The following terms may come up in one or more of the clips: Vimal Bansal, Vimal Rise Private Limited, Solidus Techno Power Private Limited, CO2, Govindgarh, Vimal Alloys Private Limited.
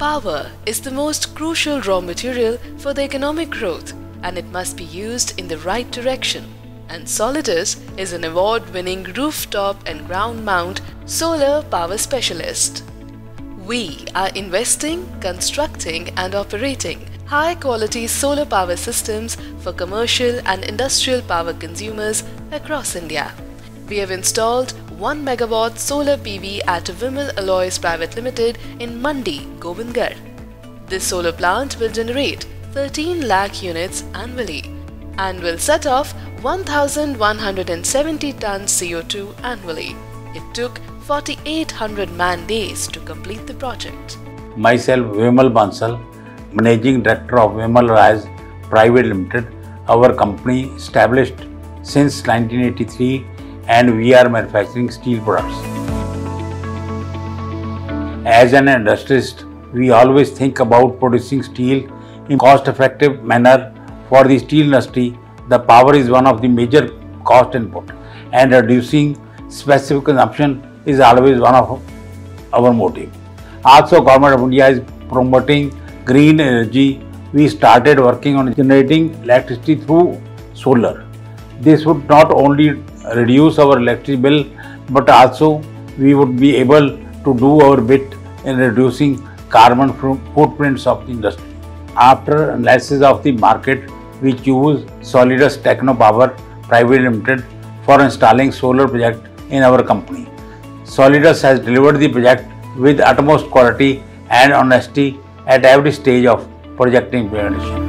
Power is the most crucial raw material for the economic growth, and it must be used in the right direction. And Solidus is an award-winning rooftop and ground-mount solar power specialist. We are investing, constructing and operating high-quality solar power systems for commercial and industrial power consumers across India. We have installed 1 megawatt solar PV at Vimal Alloys Private Limited in Mandi, Govindgarh. This solar plant will generate 13 lakh units annually and will set off 1,170 tons CO2 annually. It took 4,800 man-days to complete the project. Myself, Vimal Bansal, Managing Director of Vimal Rise Private Limited. Our company established since 1983 and we are manufacturing steel products. As an industrialist, we always think about producing steel in cost-effective manner. For the steel industry, the power is one of the major cost input, and reducing specific consumption is always one of our motive. Also, Government of India is promoting green energy. We started working on generating electricity through solar. This would not only reduce our electricity bill, but also we would be able to do our bit in reducing carbon footprints of the industry. After analysis of the market, we choose Solidus Techno Power Private Limited for installing solar project in our company. Solidus has delivered the project with utmost quality and honesty at every stage of project implementation.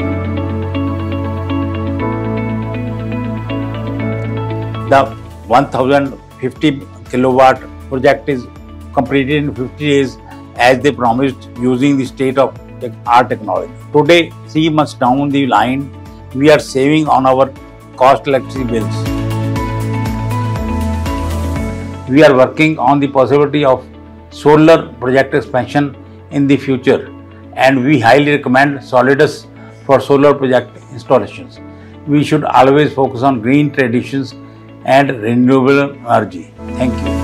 The 1050 kilowatt project is completed in 50 days as they promised, using the state of art technology. Today, 3 months down the line, we are saving on our cost electricity bills. We are working on the possibility of solar project expansion in the future, and we highly recommend Solidus for solar project installations. We should always focus on green traditions and renewable energy. Thank you.